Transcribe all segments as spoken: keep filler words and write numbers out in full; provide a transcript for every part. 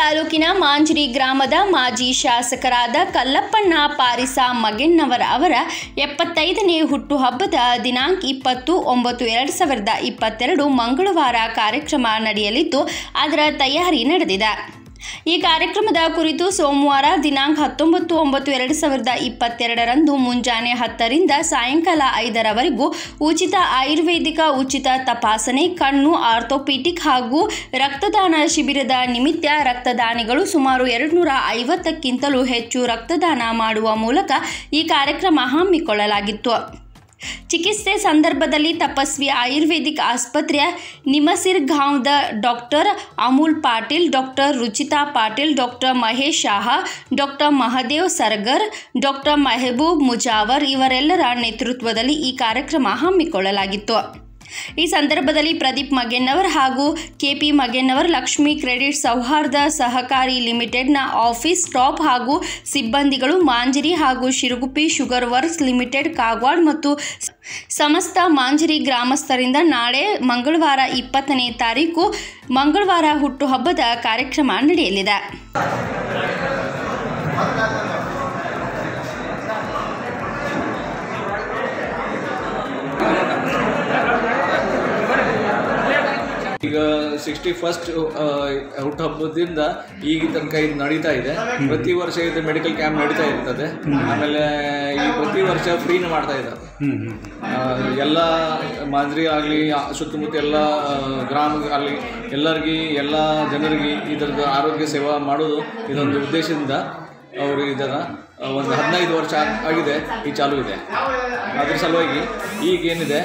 ತಾಲೂಕಿನ ಮಾಂಜರಿ ಗ್ರಾಮದ ಮಾಜಿ ಶಾಸಕರಾದ ಕಲ್ಲಪ್ಪಣ್ಣ ಪಾರಿಸ ಮಗೆನ್ನವರ ಅವರ ಎಪ್ಪತ್ತೈದನೇ ಹುಟ್ಟುಹಬ್ಬದ ದಿನಾಂಕ ಇಪ್ಪತ್ತು ಒಂಬತ್ತು ಎರಡು ಸಾವಿರದ ಇಪ್ಪತ್ತೆರಡು ಮಂಗಳವಾರ ಕಾರ್ಯಕ್ರಮ ನಡೆಯಲಿದ್ದು ಅದರ ತಯಾರಿ ನಡೆದಿದೆ. ಈ ಕಾರ್ಯಕ್ರಮದ ಕುರಿತು ಸೋಮವಾರ ದಿನಾಂಕ ಹತ್ತೊಂಬತ್ತು ಒಂಬತ್ತು ಎರಡು ಸಾವಿರದ ಇಪ್ಪತ್ತೆರಡರಂದು ಮುಂಜಾನೆ ಹತ್ತರಿಂದ ಸಾಯಂಕಾಲ ಐದರವರೆಗೂ ಉಚಿತ ಆಯುರ್ವೇದಿಕ ಉಚಿತ ತಪಾಸಣೆ, ಕಣ್ಣು, ಆರ್ಥೋಪೆಡಿಕ್ ಹಾಗೂ ರಕ್ತದಾನ ಶಿಬಿರದ ನಿಮಿತ್ತ ರಕ್ತದಾನಿಗಳು ಸುಮಾರು ಎರಡು ನೂರ ಐವತ್ತಕ್ಕಿಂತಲೂ ಹೆಚ್ಚು ರಕ್ತದಾನ ಮಾಡುವ ಮೂಲಕ ಈ ಕಾರ್ಯಕ್ರಮ ಹಮ್ಮಿಕೊಳ್ಳಲಾಗಿತ್ತು. ಚಿಕಿತ್ಸೆ ಸಂದರ್ಭದಲ್ಲಿ ತಪಸ್ವಿ ಆಯುರ್ವೇದಿಕ್ ಆಸ್ಪತ್ರೆಯ ನಿಮಸಿರ್ಗಾಂವ್ದ doctor Amul Patil, doctor Ruchita Patil, doctor ಮಹೇಶಾಹ, ಡಾಕ್ಟರ್ ಮಹದೇವ್ ಸರಗರ್, ಡಾಕ್ಟರ್ ಮಹೆಬು ಮುಜಾವರ್ ಇವರೆಲ್ಲರ ನೇತೃತ್ವದಲ್ಲಿ ಈ ಕಾರ್ಯಕ್ರಮ ಹಮ್ಮಿಕೊಳ್ಳಲಾಗಿತ್ತು. ಈ ಸಂದರ್ಭದಲ್ಲಿ ಪ್ರದೀಪ್ ಮಗೆನ್ನವರ್ ಹಾಗೂ ಕೆಪಿ ಮಗೆನ್ನವರ್, ಲಕ್ಷ್ಮಿ ಕ್ರೆಡಿಟ್ ಸೌಹಾರ್ದ ಸಹಕಾರಿ ಲಿಮಿಟೆಡ್ನ ಆಫೀಸ್ ಸ್ಟಾಫ್ ಹಾಗೂ ಸಿಬ್ಬಂದಿಗಳು, ಮಾಂಜರಿ ಹಾಗೂ Shirguppi sugar works limited Kagwad ಮತ್ತು ಸಮಸ್ತ ಮಾಂಜರಿ ಗ್ರಾಮಸ್ಥರಿಂದ ನಾಳೆ ಮಂಗಳವಾರ ಇಪ್ಪತ್ತನೇ ತಾರೀಕು ಮಂಗಳವಾರ ಹುಟ್ಟುಹಬ್ಬದ ಕಾರ್ಯಕ್ರಮ ನಡೆಯಲಿದೆ. ಈಗ ಸಿಕ್ಸ್ಟಿ ಫಸ್ಟ್ ಔಟ್ ಹಬ್ಬದಿಂದ ಈಗ ತನಕ ಇದು ನಡೀತಾ ಇದೆ. ಪ್ರತಿ ವರ್ಷ ಇದು ಮೆಡಿಕಲ್ ಕ್ಯಾಂಪ್ ನಡೀತಾ ಇರ್ತದೆ. ಆಮೇಲೆ ಈ ಪ್ರತಿ ವರ್ಷ ಫ್ರೀನ ಮಾಡ್ತಾ ಇದ್ದಾರೆ. ಎಲ್ಲ ಮಾಂಜರಿ ಆಗಲಿ ಸುತ್ತಮುತ್ತ ಎಲ್ಲ ಗ್ರಾಮ ಆಗಲಿ ಎಲ್ಲರಿಗೆ ಎಲ್ಲ ಜನರಿಗೆ ಇದರದ್ದು ಆರೋಗ್ಯ ಸೇವಾ ಮಾಡೋದು ಇದೊಂದು ಉದ್ದೇಶದಿಂದ ಅವರು ಇದರ ಒಂದು ಹದಿನೈದು ವರ್ಷ ಆಗಿದೆ ಈ ಚಾಲೂ ಇದೆ. ಅದ್ರ ಸಲುವಾಗಿ ಈಗೇನಿದೆ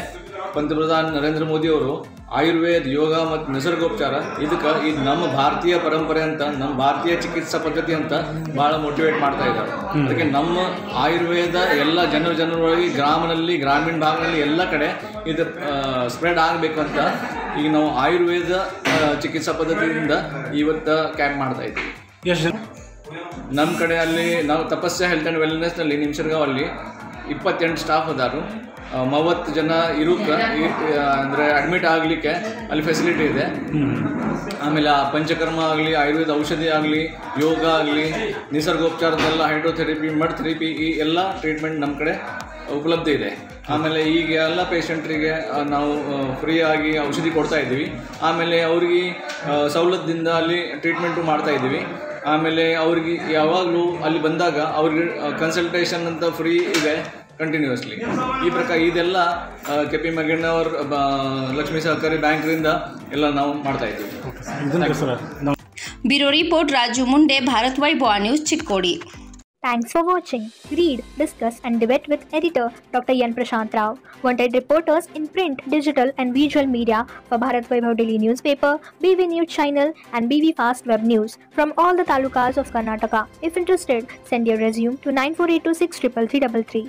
ಪಂತಪ್ರಧಾನ್ ನರೇಂದ್ರ ಮೋದಿಯವರು ಆಯುರ್ವೇದ, ಯೋಗ ಮತ್ತು ನಿಸರ್ಗೋಪಚಾರ ಇದಕ್ಕೆ ಇದು ನಮ್ಮ ಭಾರತೀಯ ಪರಂಪರೆ ಅಂತ, ನಮ್ಮ ಭಾರತೀಯ ಚಿಕಿತ್ಸಾ ಪದ್ಧತಿ ಅಂತ ಭಾಳ ಮೋಟಿವೇಟ್ ಮಾಡ್ತಾ ಇದ್ದಾರೆ. ಅದಕ್ಕೆ ನಮ್ಮ ಆಯುರ್ವೇದ ಎಲ್ಲ ಜನ ಜನರೊಳಗೆ ಗ್ರಾಮದಲ್ಲಿ ಗ್ರಾಮೀಣ ಭಾಗದಲ್ಲಿ ಎಲ್ಲ ಕಡೆ ಇದು ಸ್ಪ್ರೆಡ್ ಆಗಬೇಕು ಅಂತ ಈಗ ನಾವು ಆಯುರ್ವೇದ ಚಿಕಿತ್ಸಾ ಪದ್ಧತಿಯಿಂದ ಇವತ್ತು ಕ್ಯಾಂಪ್ ಮಾಡ್ತಾ ಇದ್ದೀವಿ. ನಮ್ಮ ಕಡೆ ಅಲ್ಲಿ ನಾವು ತಪಸ್ಯ ಹೆಲ್ತ್ ಆ್ಯಂಡ್ ವೆಲ್ನೆಸ್ನಲ್ಲಿ ನಿಮಿಷರ್ಗಾವಲ್ಲಿ ಇಪ್ಪತ್ತೆಂಟು ಸ್ಟಾಫ್ ಅದಾರು. ಮೂವತ್ತು ಜನ ಇರೋಕ್ಕೆ ಅಂದರೆ ಅಡ್ಮಿಟ್ ಆಗಲಿಕ್ಕೆ ಅಲ್ಲಿ ಫೆಸಿಲಿಟಿ ಇದೆ. ಆಮೇಲೆ ಆ ಪಂಚಕರ್ಮ ಆಗಲಿ, ಆಯುರ್ವೇದ ಔಷಧಿ ಆಗಲಿ, ಯೋಗ ಆಗಲಿ, ನಿಸರ್ಗೋಪಚಾರದೆಲ್ಲ ಹೈಡ್ರೋಥೆರಪಿ, ಮಡ್ ಥೆರಪಿ ಈ ಎಲ್ಲ ಟ್ರೀಟ್ಮೆಂಟ್ ನಮ್ಮ ಕಡೆ ಉಪಲಬ್ಧ ಇದೆ. ಆಮೇಲೆ ಈಗ ಎಲ್ಲ ಪೇಷಂಟ್ರಿಗೆ ನಾವು ಫ್ರೀಯಾಗಿ ಔಷಧಿ ಕೊಡ್ತಾ ಇದ್ದೀವಿ. ಆಮೇಲೆ ಅವ್ರಿಗೆ ಸವಲತ್ತದಿಂದ ಅಲ್ಲಿ ಟ್ರೀಟ್ಮೆಂಟು ಮಾಡ್ತಾ ಇದ್ದೀವಿ. ಆಮೇಲೆ ಅವ್ರಿಗೆ ಯಾವಾಗಲೂ ಅಲ್ಲಿ ಬಂದಾಗ ಅವ್ರಿಗೆ ಕನ್ಸಲ್ಟೇಷನ್ ಅಂತ ಫ್ರೀ ಇದೆ ಕಂಟಿನ್ಯೂಯಸ್ಲಿ. ಈ ಪ್ರಕಾರ ಇದೆಲ್ಲ ಕೆ ಪಿ ಮಗಣ್ಣವ್ರ ಲಕ್ಷ್ಮೀ ಸಹಕಾರಿ ಬ್ಯಾಂಕ್ರಿಂದ ಎಲ್ಲ ನಾವು ಮಾಡ್ತಾ ಇದ್ದೀವಿ. Bureau report Raju Munde, Bharatvaibhav news, Chikkodi. Thanks for watching. Read, discuss and debate with editor Doctor Yen Prashant Rao. Wanted reporters in print, digital and visual media for Bharatvaibhav Daily newspaper, B V News channel and B V Fast Web News from all the talukas of Karnataka. If interested, send your resume to nine four eight two six triple three three three.